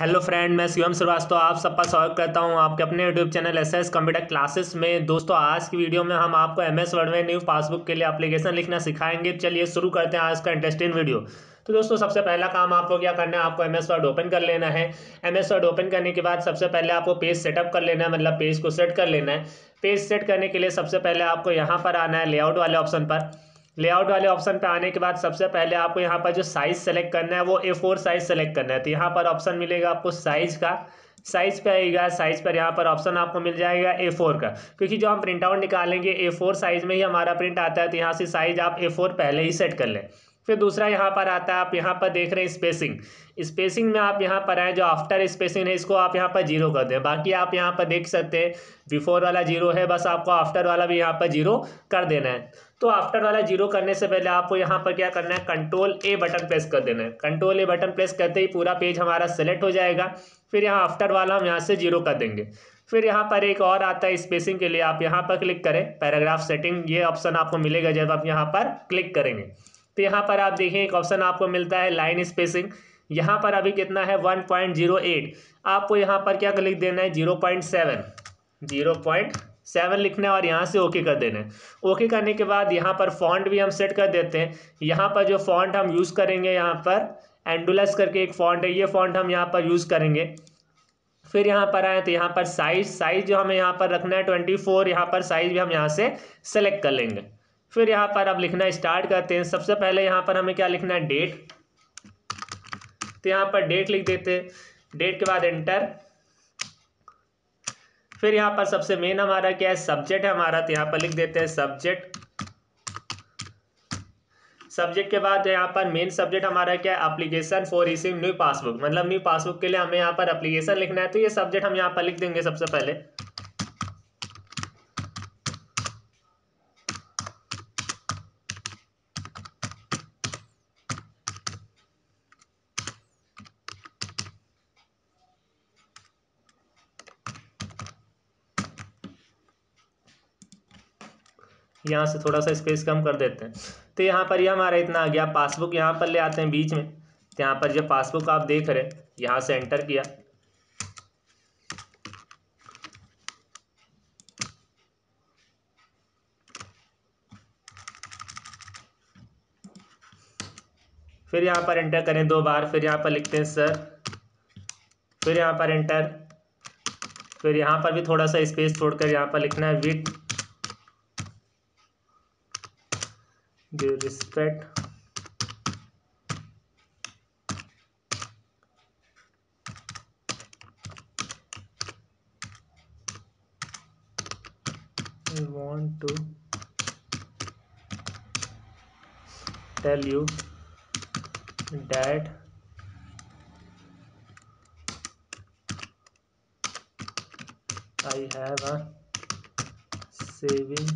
Hello friend, मैं शिवम श्रीवास्तव आप सबका स्वागत करता हूं आपके अपने YouTube channel SS computer classes में। दोस्तों, आज की वीडियो में हम आपको एमएस वर्ड में न्यू पासबुक के लिए एप्लीकेशन लिखना सिखाएंगे। चलिए शुरू करते हैं आज का इंटरेस्टिंग वीडियो। तो दोस्तों, सबसे पहला काम आपको क्या करना है, आपको एमएस वर्ड ओपन कर लेना है। एमएस वर्ड ओपन करने के बाद सबसे पहले आपको पेज सेटअप कर लेना है, मतलब पेज को सेट कर लेना है। पेज सेट करने के लिए सबसे पहले आपको यहाँ पर आना है लेआउट वाले ऑप्शन पर। लेआउट वाले ऑप्शन पे आने के बाद सबसे पहले आपको यहाँ पर जो साइज़ सेलेक्ट करना है वो A4 साइज़ सेलेक्ट करना है। तो यहाँ पर ऑप्शन मिलेगा आपको साइज़ का, साइज़ पे आएगा, साइज़ पर यहाँ पर ऑप्शन आपको मिल जाएगा A4 का, क्योंकि जो हम प्रिंट आउट निकालेंगे A4 साइज़ में ही हमारा प्रिंट आता है। तो यहाँ से साइज़ आप A4 पहले ही सेट कर लें। फिर दूसरा यहाँ पर आता है, आप यहाँ पर देख रहे हैं स्पेसिंग। स्पेसिंग में आप यहाँ पर आए, जो आफ्टर स्पेसिंग है इसको आप यहाँ पर जीरो कर दें। बाकी आप यहाँ पर देख सकते हैं बिफोर वाला जीरो है, बस आपको आफ्टर वाला भी यहाँ पर जीरो कर देना है। तो आफ्टर वाला जीरो करने से पहले आपको यहाँ पर क्या करना है, कंट्रोल ए बटन प्रेस कर देना है। कंट्रोल ए बटन प्रेस करते ही पूरा पेज हमारा सेलेक्ट हो जाएगा। फिर यहाँ आफ्टर वाला हम यहाँ से जीरो कर देंगे। फिर यहाँ पर एक और आता है स्पेसिंग के लिए, आप यहाँ पर क्लिक करें, पैराग्राफ सेटिंग ये ऑप्शन आपको मिलेगा जब आप यहाँ पर क्लिक करेंगे। तो यहाँ पर आप देखें एक ऑप्शन आपको मिलता है लाइन स्पेसिंग। यहाँ पर अभी कितना है 1.08, आपको यहाँ पर क्या लिख देना है 0.7 लिखना है और यहाँ से ओके कर देना है। ओके करने के बाद यहाँ पर फॉन्ट भी हम सेट कर देते हैं। यहाँ पर जो फॉन्ट हम यूज़ करेंगे, यहाँ पर एंडुलस करके एक फॉन्ट है, ये फॉन्ट हम यहाँ पर यूज़ करेंगे। फिर यहाँ पर आए तो यहाँ पर साइज़ जो हमें यहाँ पर रखना है 24, यहाँ पर साइज़ भी हम यहाँ से सेलेक्ट कर लेंगे। फिर यहाँ पर आप लिखना स्टार्ट करते हैं। सबसे पहले यहाँ पर हमें क्या लिखना है, डेट। तो यहाँ पर डेट लिख देते हैं, डेट के बाद एंटर। फिर यहाँ पर सबसे मेन हमारा क्या है, सब्जेक्ट है हमारा। तो यहाँ पर लिख देते हैं सब्जेक्ट। सब्जेक्ट के बाद यहाँ पर मेन सब्जेक्ट हमारा क्या है, application for receive new passbook, मतलब न्यू पासबुक के लिए हमें यहाँ पर एप्लीकेशन लिखना है। तो ये सब्जेक्ट हम यहाँ पर लिख देंगे सबसे पहले। यहाँ से थोड़ा सा स्पेस कम कर देते हैं। तो यहाँ पर ये हमारा इतना आ गया। पासबुक यहाँ पर ले आते हैं बीच में। तो यहाँ पर जब पासबुक आप देख रहे हैं, यहाँ से एंटर किया। फिर यहाँ पर एंटर करें 2 बार। फिर यहाँ पर लिखते हैं सर। फिर यहाँ पर एंटर। फिर यहाँ पर भी थोड़ा सा स्पेस छोड़कर यहाँ पर लिखना है with due respect. we want to tell you that I have a saving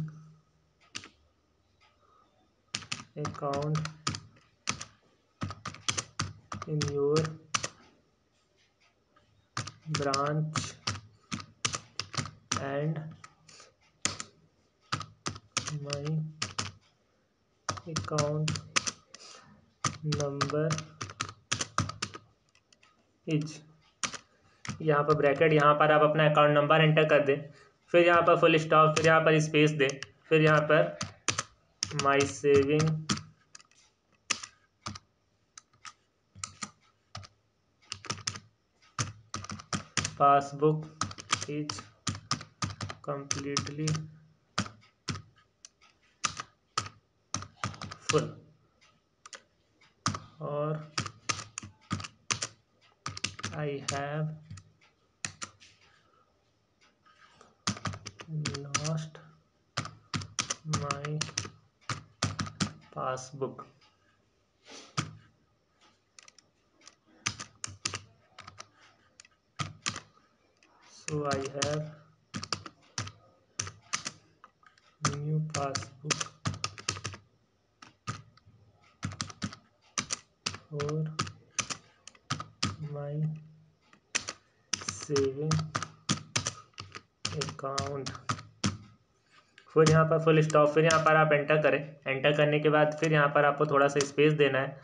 account in your branch and my account number is। यहाँ पर ब्रैकेट, यहाँ पर आप अपना अकाउंट नंबर एंटर कर दें। फिर यहाँ पर फुल स्टॉप, फिर यहाँ पर स्पेस दें। फिर यहाँ पर my saving passbook is completely full or I have lost my passbook. So I have new passbook और माई सेविंग अकाउंट। फिर यहाँ पर फुल स्टॉप। फिर यहाँ पर आप एंटर करें। एंटर करने के बाद फिर यहाँ पर आपको थोड़ा सा स्पेस देना है।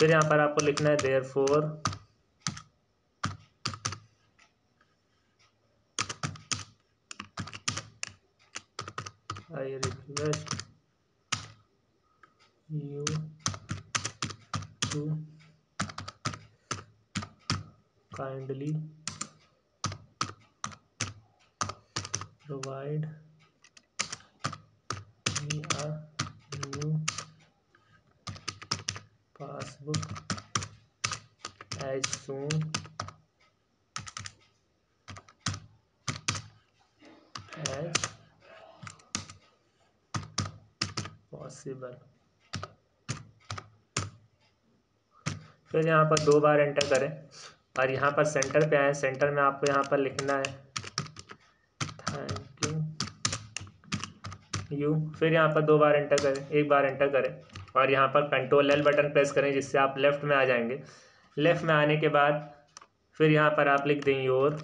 फिर यहाँ पर आपको लिखना है therefore I request you to kindly provide me a new passbook as soon as possible। फिर यहाँ पर दो बार एंटर करें और यहाँ पर सेंटर पे आए। सेंटर में आपको यहाँ पर लिखना है थैंक यू। फिर यहाँ पर दो बार एंटर करें, एक बार एंटर करें और यहाँ पर कंट्रोल एल बटन प्रेस करें जिससे आप लेफ़्ट में आ जाएंगे। लेफ़्ट में आने के बाद फिर यहाँ पर आप लिख दें योर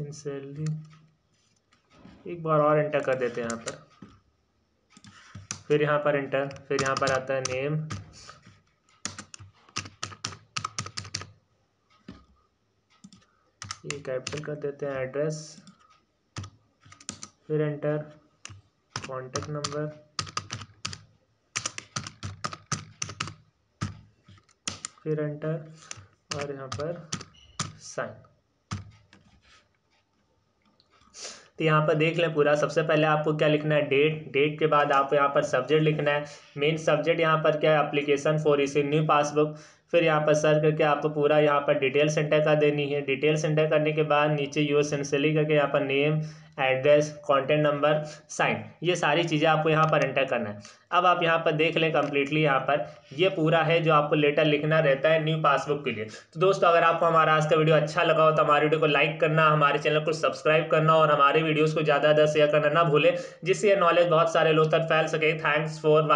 सिंसियरली। एक बार और एंटर कर देते हैं यहाँ पर। फिर यहाँ पर एंटर, फिर यहाँ पर आता है नेम। ये कैपिटल कर देते हैं। एड्रेस, फिर एंटर। कॉन्टेक्ट नंबर, फिर एंटर और यहाँ पर साइन। तो यहाँ पर देख लें पूरा। सबसे पहले आपको क्या लिखना है डेट। डेट के बाद आपको यहाँ पर सब्जेक्ट लिखना है। मेन सब्जेक्ट यहाँ पर क्या है, application for issue new passbook. फिर यहाँ पर सर्च करके आपको पूरा यहाँ पर डिटेल्स एंटर कर देनी है। डिटेल्स एंटर करने के बाद नीचे योर सिंसियरली करके यहाँ पर name, address, contact number, sign, ये सारी चीज़ें आपको यहाँ पर एंटर करना है। अब आप यहाँ पर देख लें कम्प्लीटली यहाँ पर ये पूरा है जो आपको लेटर लिखना रहता है न्यू पासबुक के लिए। तो दोस्तों अगर आपको हमारा आज का वीडियो अच्छा लगा हो तो हमारे वीडियो को लाइक करना, हमारे चैनल को सब्सक्राइब करना और हमारे वीडियोज़ को ज़्यादा से ज़्यादा शेयर करना ना भूलें, जिससे यह नॉलेज बहुत सारे लोग तक फैल सके। Thanks for